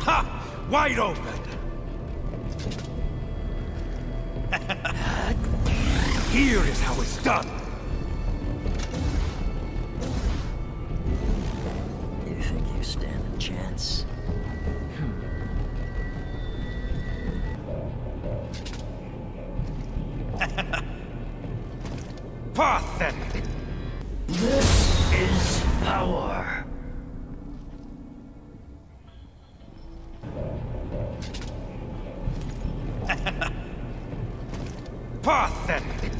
Ha! Wide open. Here is how it's done. Do you think you stand a chance? Pathetic. This is power. Pathetic.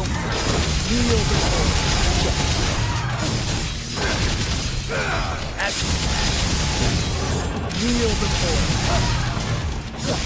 龙，愉悦的火，愉悦的火，走，愉悦的火，走。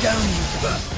Down.